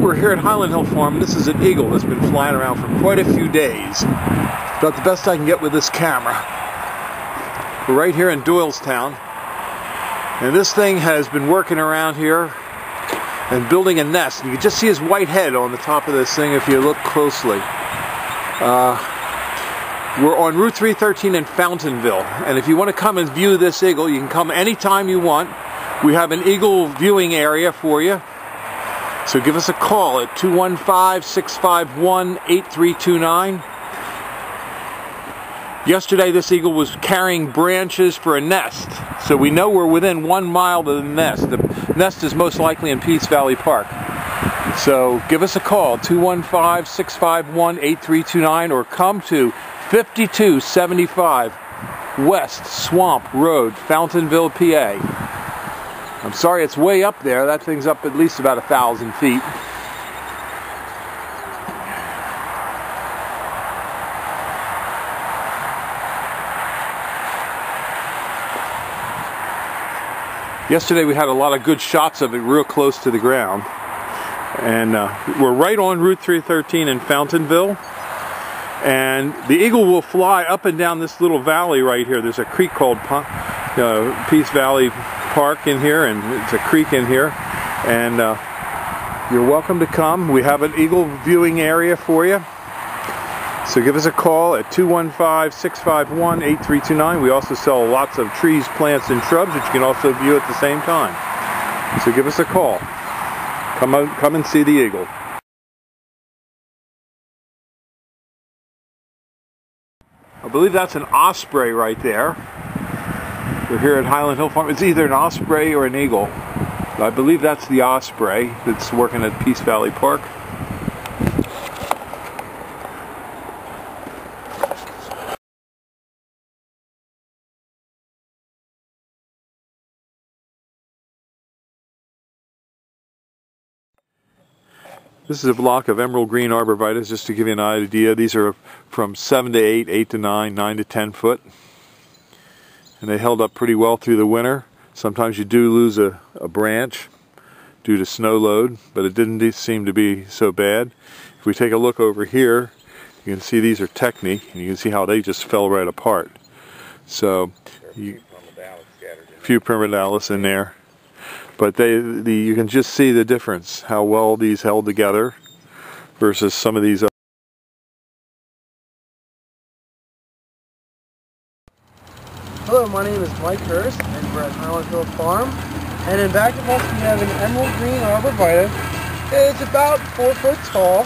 We're here at Highland Hill Farm. This is an eagle that's been flying around for quite a few days. About the best I can get with this camera. We're right here in Doylestown. And this thing has been working around here and building a nest. You can just see his white head on the top of this thing if you look closely. We're on Route 313 in Fountainville, and if you want to come and view this eagle, you can come anytime you want. We have an eagle viewing area for you, so give us a call at 215-651-8329. Yesterday this eagle was carrying branches for a nest, so we know we're within 1 mile of the nest. The nest is most likely in Peace Valley Park. So give us a call, 215-651-8329, or come to 5275 West Swamp Road, Fountainville, PA. I'm sorry it's way up there. That thing's up at least about 1,000 feet. Yesterday we had a lot of good shots of it real close to the ground. And we're right on Route 313 in Fountainville. And the eagle will fly up and down this little valley right here. There's a creek called Peace Valley Park in here, and it's a creek in here. And you're welcome to come. We have an eagle viewing area for you. So give us a call at 215-651-8329. We also sell lots of trees, plants, and shrubs that you can also view at the same time. So give us a call. Come and see the eagle. I believe that's an osprey right there. We're here at Highland Hill Farm. It's either an osprey or an eagle. I believe that's the osprey that's working at Peace Valley Park. This is a block of Emerald Green Arborvitae, just to give you an idea. These are from 7 to 8, 8 to 9, 9 to 10 foot. And they held up pretty well through the winter. Sometimes you do lose a branch due to snow load, but it didn't seem to be so bad. If we take a look over here, you can see these are technique, and you can see how they just fell right apart. So, a few primordialis in there. But you can just see the difference, how well these held together versus some of these other. Hello, my name is Mike Hurst, and we're at Highland Hill Farm. And in back of us, we have an Emerald Green Arborvitae. It's about 4 foot tall.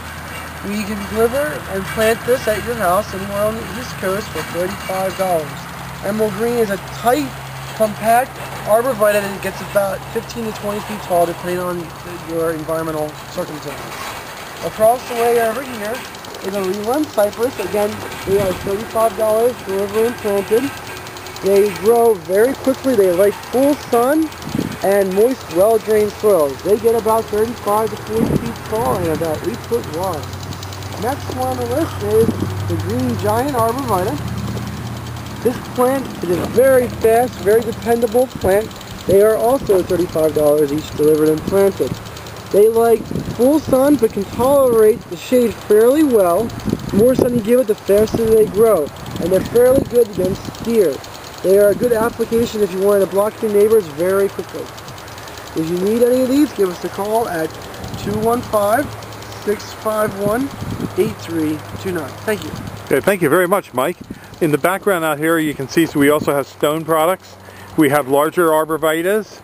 We can deliver and plant this at your house anywhere on the East Coast for $35. Emerald Green is a tight, compact arborvitae that gets about 15 to 20 feet tall depending on your environmental circumstances. Across the way over here is a Leyland Cypress. Again, they are $35 delivered and planted. They grow very quickly. They like full sun and moist, well-drained soils. They get about 35 to 40 feet tall and about 8 foot wide. Next one on the list is the Green Giant Arborvitae. This plant is a very fast, very dependable plant. They are also $35 each delivered and planted. They like full sun but can tolerate the shade fairly well. The more sun you give it, the faster they grow. And they're fairly good against deer. They are a good application if you wanted to block your neighbors very quickly. If you need any of these, give us a call at 215-651-8329. Thank you. Okay, thank you very much, Mike. In the background out here you can see, so we also have stone products. We have larger arborvitaes.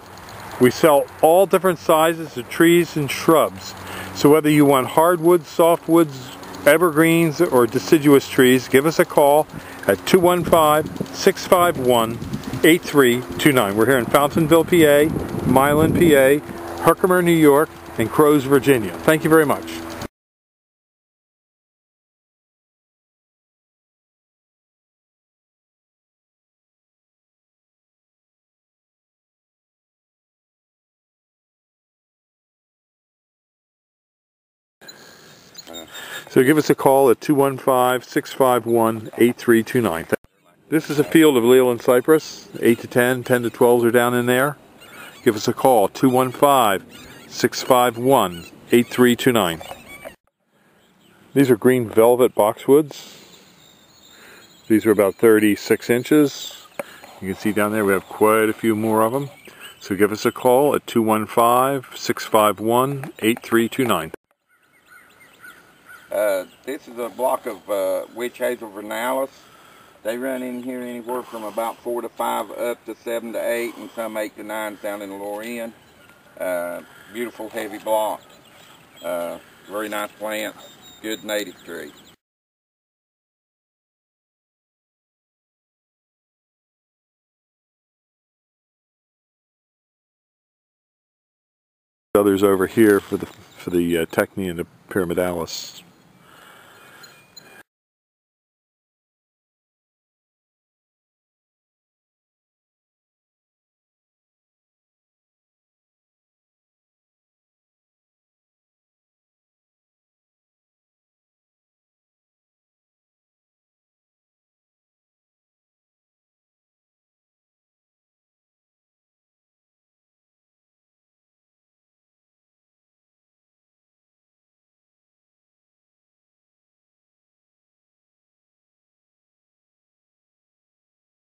We sell all different sizes of trees and shrubs. So whether you want hardwoods, softwoods, evergreens, or deciduous trees, give us a call at 215-651-8329. We're here in Fountainville, PA, Myland, PA, Herkimer, New York, and Crows, Virginia. Thank you very much. So give us a call at 215-651-8329. This is a field of Leyland Cypress, 8 to 10, 10 to 12s are down in there. Give us a call, 215-651-8329. These are green velvet boxwoods. These are about 36 inches. You can see down there we have quite a few more of them. So give us a call at 215-651-8329. This is a block of witch hazel vernalis. They run in here anywhere from about 4 to 5 up to 7 to 8, and some 8 to 9 down in the lower end. Beautiful heavy block. Very nice plants. Good native tree. Others over here for the Technia and the Pyramidalis.